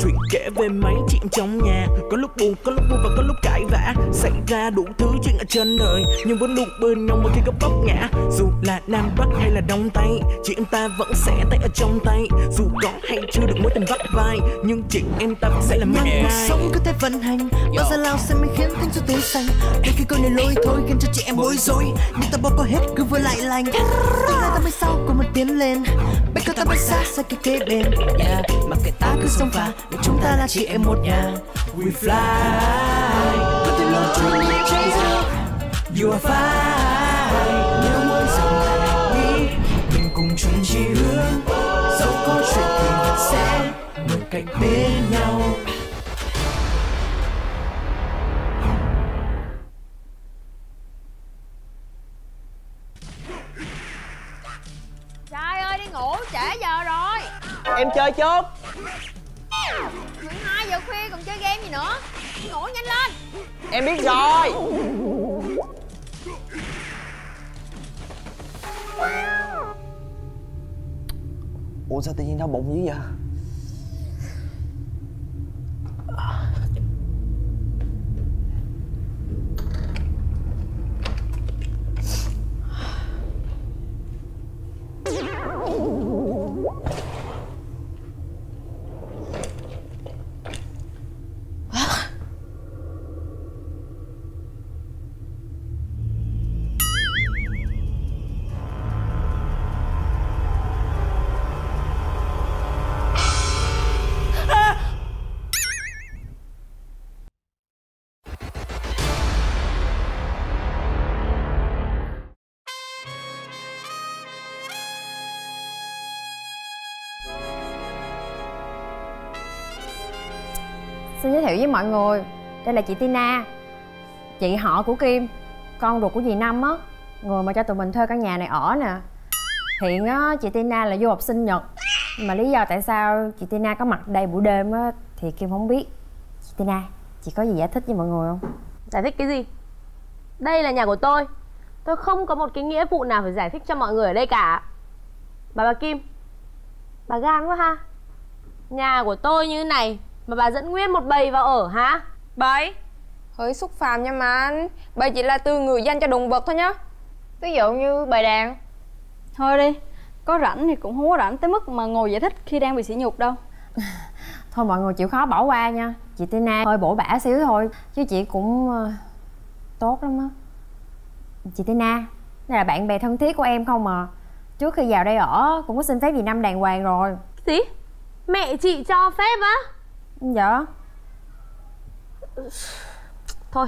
Chuyện kể về mấy chuyện trong nhà, có lúc buồn, có lúc vui và có lúc cãi vã. Xảy ra đủ thứ chuyện ở trên đời, nhưng vẫn luôn bên nhau mỗi khi có vấp ngã. Dù là Nam Bắc hay là Đông Tây, chị em ta vẫn sẽ tay ở trong tay. Dù có hay chưa được mối tình vắt vai, nhưng chị em ta vẫn sẽ là mang vai. Sống cứ thế vận hành, bao giờ lao sẽ mới khiến thanh xuân tươi xanh. Đôi khi câu này lôi thôi khiến cho chị em bối rối, nhưng ta bỏ qua hết cứ vừa lại lành. Tương lai ta mới sau cùng một tiến lên, bây giờ ta mới xa xa kia kế bên. Mặc kệ ta cứ sống vào, chúng ta là chị em một nhà. We fly, but the love truly chaser. You are fine. Nhớ mỗi dòng là đi, mình cùng chung chi hướng. Dẫu có chuyện thì vẫn sẽ ngồi cạnh bên nhau. Trời ơi, đi ngủ trễ giờ rồi. Em chơi chốt. 12 giờ khuya còn chơi game gì nữa, ngủ nhanh lên. Em biết rồi. Ủa sao tự nhiên đau bụng dữ vậy? Xin giới thiệu với mọi người, đây là chị Tina, chị họ của Kim, con ruột của dì Năm á, người mà cho tụi mình thuê căn nhà này ở nè. Hiện á, chị Tina là du học sinh Nhật, mà lý do tại sao chị Tina có mặt đây buổi đêm á thì Kim không biết. Chị Tina, chị có gì giải thích với mọi người không? Giải thích cái gì? Đây là nhà của tôi không có một cái nghĩa vụ nào phải giải thích cho mọi người ở đây cả. Bà Kim, bà gan quá ha. Nhà của tôi như thế này mà bà dẫn nguyên một bầy vào ở hả? Bầy? Hơi xúc phạm nha mà anh. Bầy chỉ là từ người danh cho động vật thôi nhá. Ví dụ như bầy đàn. Thôi đi, có rảnh thì cũng không có rảnh tới mức mà ngồi giải thích khi đang bị sỉ nhục đâu. Thôi mọi người chịu khó bỏ qua nha. Chị Tina hơi bổ bả xíu thôi, chứ chị cũng tốt lắm á. Chị Tina, đây là bạn bè thân thiết của em không mà. Trước khi vào đây ở cũng có xin phép dì Năm đàng hoàng rồi. Gì? Mẹ chị cho phép á? Dạ. Thôi,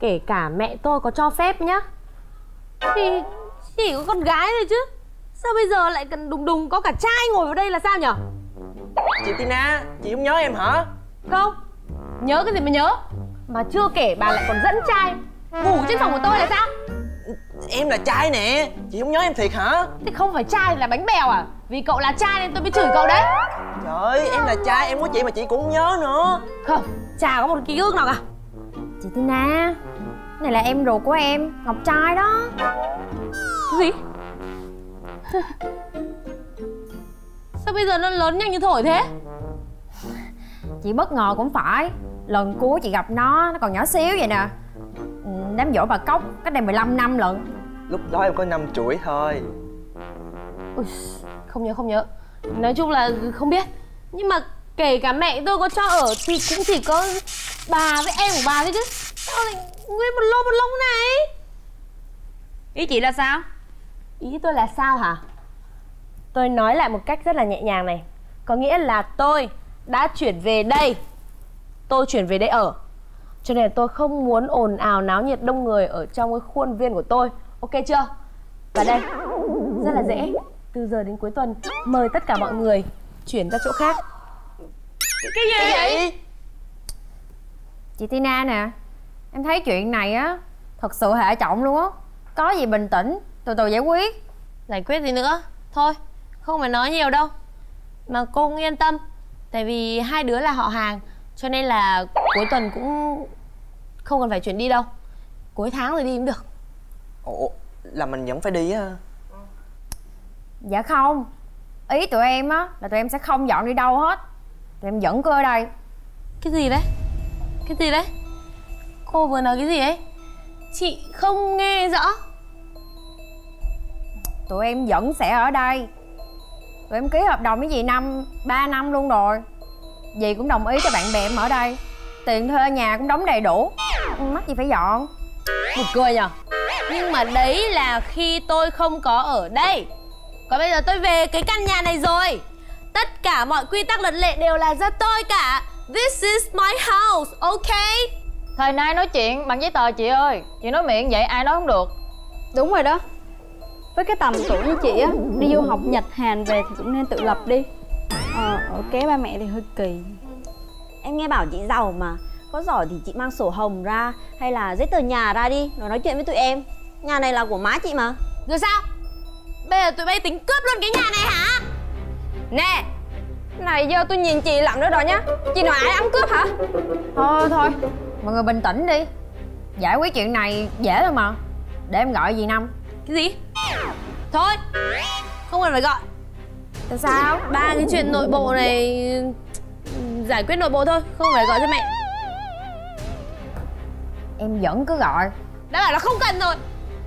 kể cả mẹ tôi có cho phép nhá thì chỉ có con gái thôi chứ, sao bây giờ lại cần đùng đùng có cả trai ngồi vào đây là sao nhở? Chị Tina, chị không nhớ em hả? Không. Nhớ cái gì mà nhớ. Mà chưa kể bà lại còn dẫn trai ngủ trên phòng của tôi là sao? Em là trai nè, chị không nhớ em thiệt hả? Thì không phải trai là bánh bèo à? Vì cậu là trai nên tôi mới chửi cậu đấy. Trời ơi, em là trai, em có chị mà chị cũng không nhớ nữa. Không, chả có một ký ức nào cả. Chị Tina, này là em ruột của em, Ngọc trai đó. Cái gì? Sao bây giờ nó lớn nhanh như thổi thế? Chị bất ngờ cũng phải. Lần cuối chị gặp nó còn nhỏ xíu vậy nè. Đám dỗ bà Cốc, cách đây 15 năm lận. Lúc đó em có 5 tuổi thôi. Ui, không nhớ. Nói chung là không biết. Nhưng mà kể cả mẹ tôi có cho ở thì cũng chỉ có bà với em của bà thôi chứ. Sao lại nguyên một lông này? Ý chị là sao? Ý tôi là sao hả? Tôi nói lại một cách rất là nhẹ nhàng này. Có nghĩa là tôi đã chuyển về đây. Tôi chuyển về đây ở, cho nên tôi không muốn ồn ào náo nhiệt đông người ở trong cái khuôn viên của tôi. Ok chưa? Và đây, rất là dễ. Từ giờ đến cuối tuần, mời tất cả mọi người chuyển ra chỗ khác. Cái gì? Cái gì? Chị Tina nè, em thấy chuyện này á thật sự hệ trọng luôn á. Có gì bình tĩnh, từ từ giải quyết. Giải quyết gì nữa? Thôi, không phải nói nhiều đâu. Mà cô cũng yên tâm, tại vì hai đứa là họ hàng, cho nên là cuối tuần cũng không cần phải chuyển đi đâu. Cuối tháng rồi đi cũng được. Ủa, là mình vẫn phải đi á? Dạ không. Ý tụi em á là tụi em sẽ không dọn đi đâu hết. Tụi em vẫn cứ ở đây. Cái gì đấy? Cái gì đấy? Cô vừa nói cái gì ấy? Chị không nghe rõ. Tụi em vẫn sẽ ở đây. Tụi em ký hợp đồng với dì Năm 3 năm luôn rồi. Dì cũng đồng ý cho bạn bè em ở đây. Tiền thuê nhà cũng đóng đầy đủ, mắc gì phải dọn. Buồn cười nhờ. Nhưng mà đấy là khi tôi không có ở đây. Còn bây giờ tôi về cái căn nhà này rồi. Tất cả mọi quy tắc luật lệ đều là do tôi cả. This is my house, ok? Thời nay nói chuyện bằng giấy tờ chị ơi. Chị nói miệng vậy ai nói không được. Đúng rồi đó. Với cái tầm tuổi như chị á, đi du học Nhật Hàn về thì cũng nên tự lập đi. Ở kế ba mẹ thì hơi kỳ. Em nghe bảo chị giàu mà. Có giỏi thì chị mang sổ hồng ra hay là giấy tờ nhà ra đi, rồi nói chuyện với tụi em. Nhà này là của má chị mà. Rồi sao? Bây giờ tụi bay tính cướp luôn cái nhà này hả? Nè, này giờ tôi nhìn chị làm nữa rồi nhá. Chị nói ai ăn cướp hả? Thôi, mọi người bình tĩnh đi. Giải quyết chuyện này dễ thôi mà. Để em gọi dì Năm. Cái gì? Thôi, không cần phải gọi. Tại sao? Ba cái chuyện nội bộ này giải quyết nội bộ thôi, không phải gọi cho mẹ. Em vẫn cứ gọi. Đã bảo là không cần rồi.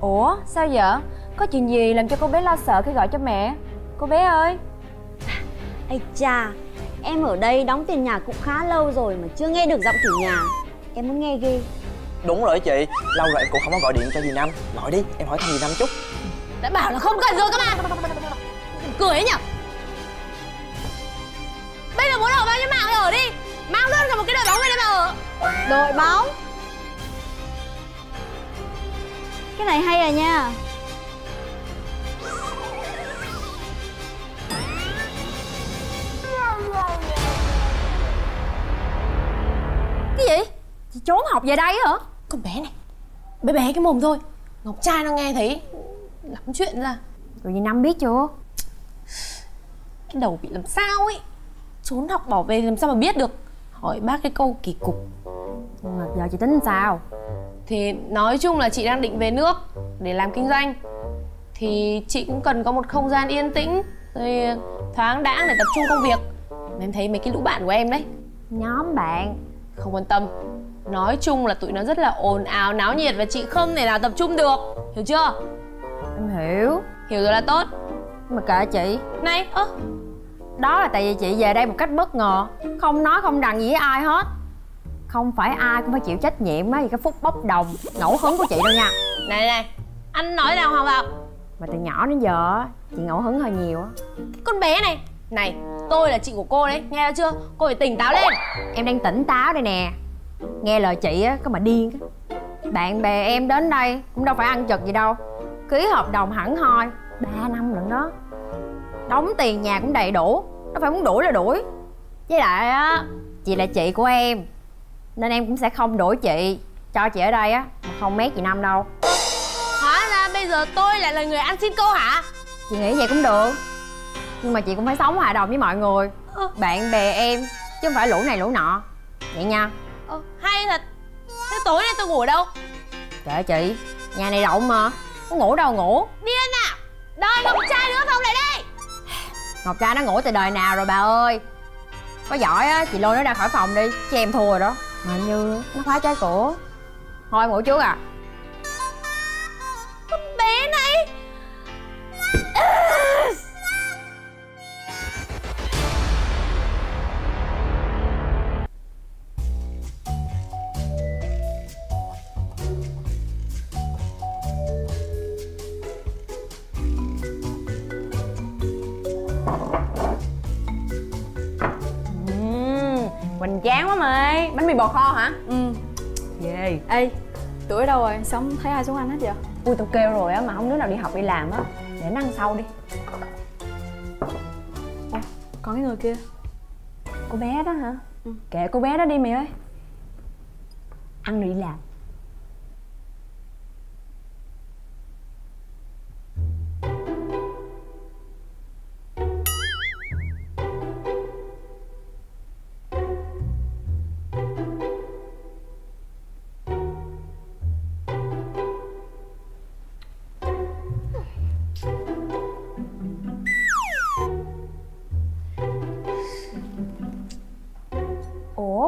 Ủa sao vậy? Có chuyện gì làm cho cô bé lo sợ khi gọi cho mẹ? Cô bé ơi. Ây cha, em ở đây đóng tiền nhà cũng khá lâu rồi mà chưa nghe được giọng chủ nhà. Em muốn nghe ghê. Đúng rồi chị, lâu rồi em cũng không có gọi điện cho dì Năm. Gọi đi, em hỏi thăm dì Năm chút. Đã bảo là không cần rồi các bạn. Cười nhở. Bây giờ muốn ở bao nhiêu mạng ở đi. Mang luôn cả một cái đội bóng về đây mà ở. Đội bóng? Cái này hay à nha. Cái gì? Chị trốn học về đây hả? Con bé này, bé bé cái mồm thôi. Ngọc trai nó nghe thấy lắm chuyện ra. Rồi dì Năm biết chưa? Cái đầu bị làm sao ấy. Trốn học bỏ về làm sao mà biết được. Hỏi bác cái câu kỳ cục. Nhưng mà giờ chị tính sao? Thì nói chung là chị đang định về nước để làm kinh doanh. Thì chị cũng cần có một không gian yên tĩnh, rồi thoáng đãng để tập trung công việc. Mà em thấy mấy cái lũ bạn của em đấy, nhóm bạn không quan tâm. Nói chung là tụi nó rất là ồn ào náo nhiệt và chị không thể nào tập trung được. Hiểu chưa? Em hiểu. Hiểu rồi là tốt. Mà kệ chị. Này, đó là tại vì chị về đây một cách bất ngờ, không nói không đằng gì với ai hết. Không phải ai cũng phải chịu trách nhiệm á vì cái phút bốc đồng ngẫu hứng của chị đâu nha. Này, anh nói nào không ạ? Mà từ nhỏ đến giờ chị ngẫu hứng hơi nhiều á. Con bé này. Này, tôi là chị của cô đấy, nghe chưa? Cô phải tỉnh táo lên. Em đang tỉnh táo đây nè. Nghe lời chị á, có mà điên. Bạn bè em đến đây cũng đâu phải ăn chật gì đâu. Ký hợp đồng hẳn hoi 3 năm lận đó. Đóng tiền nhà cũng đầy đủ. Nó phải muốn đuổi là đuổi. Với lại á, chị là chị của em nên em cũng sẽ không đuổi chị. Cho chị ở đây á, không mét chị Năm đâu. Hóa ra bây giờ tôi lại là người ăn xin cô hả? Chị nghĩ vậy cũng được. Nhưng mà chị cũng phải sống hòa đồng với mọi người. Bạn bè em, chứ không phải lũ này lũ nọ. Vậy nha. Hay thật. Thế tối nay tôi ngủ ở đâu? Kệ chị, nhà này rộng mà. Có ngủ đâu ngủ. Điên à. Đời Ngọc Trai nữa không lại đây. Ngọc Trai nó ngủ từ đời nào rồi bà ơi. Có giỏi á, chị lôi nó ra khỏi phòng đi, chứ em thua rồi đó. Mà như nó khóa trái cửa. Thôi ngủ trước à. Con bé này. Mình chán quá mày. Bánh mì bò kho hả? Yeah. Ê, tuổi đâu rồi? Sao không thấy ai xuống ăn hết vậy? Ui tao kêu rồi á mà không đứa nào đi học đi làm á. Để nó ăn sau đi. Ủa, còn cái người kia. Cô bé đó hả? Kệ cô bé đó đi mày ơi. Ăn rồi đi làm.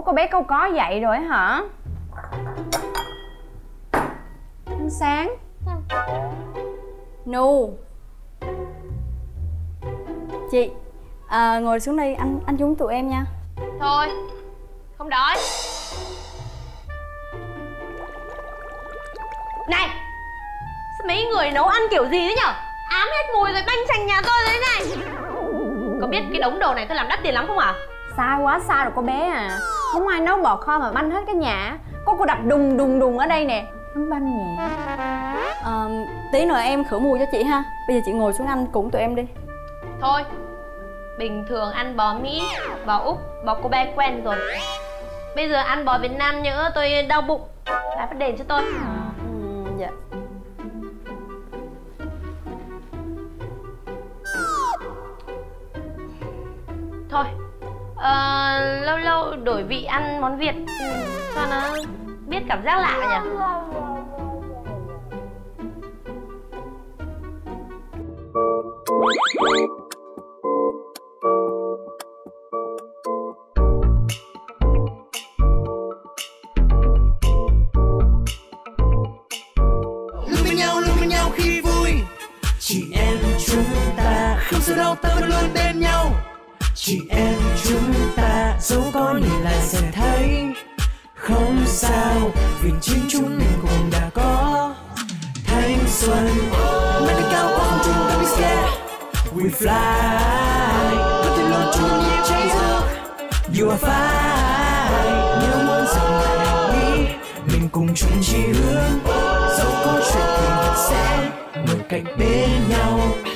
cô bé câu có dậy rồi hả? Ánh Sáng. Nu. Chị ngồi xuống đây, anh chúng tụi em nha. Thôi, không đói. Này, mấy người nấu ăn kiểu gì thế nhở? Ám hết mùi rồi, banh chành nhà tôi thế này. Có biết cái đống đồ này tôi làm đắt tiền lắm không ạ? Xa quá xa rồi cô bé à. Không ai nấu bò kho mà banh hết cái nhà. Cô đập đùng đùng đùng ở đây nè. Nắm banh nhà. Tí nữa em khử mùi cho chị ha. Bây giờ chị ngồi xuống ăn cùng tụi em đi. Thôi, bình thường ăn bò Mỹ, bò Úc, bò Kobe quen rồi. Bây giờ ăn bò Việt Nam nhỡ tôi đau bụng là phải đền cho tôi. Dạ. Thôi, lâu lâu đổi vị ăn món Việt cho nó biết cảm giác lạ nhỉ. Luôn bên nhau khi vui, chị em chúng ta không sợ đâu, ta vẫn luôn bên nhau. Chị em chúng ta dẫu có nhìn lại sẽ thấy không sao, vì chính chúng mình cũng đã có thanh xuân. Mãi đến cao quá chúng ta biết sẽ we fly, có thể luôn chúng như cháy rực. You are fine, nếu muốn dừng lại hành lý, mình cùng chung chi hướng. Dẫu có chuyện thì vẫn sẽ ngồi cạnh bên nhau.